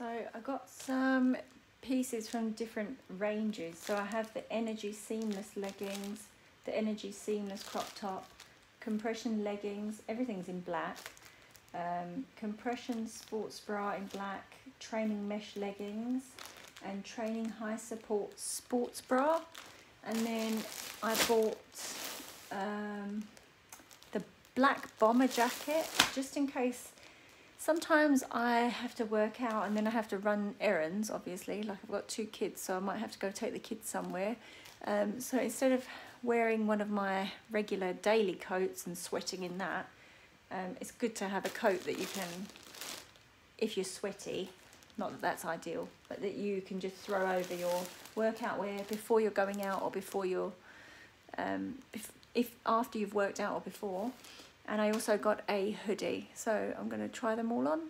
So I got some pieces from different ranges. So I have the energy seamless leggings, the energy seamless crop top, compression leggings, everything's in black, compression sports bra in black, training mesh leggings, and training high support sports bra. And then I bought the black bomber jacket, just in case. Sometimes I have to work out and then I have to run errands, obviously, like I've got two kids, so I might have to go take the kids somewhere. So instead of wearing one of my regular daily coats and sweating in that, it's good to have a coat that you can, if you're sweaty, not that that's ideal, but that you can just throw over your workout wear before you're going out or before you're, if after you've worked out or before. And I also got a hoodie, so I'm going to try them all on.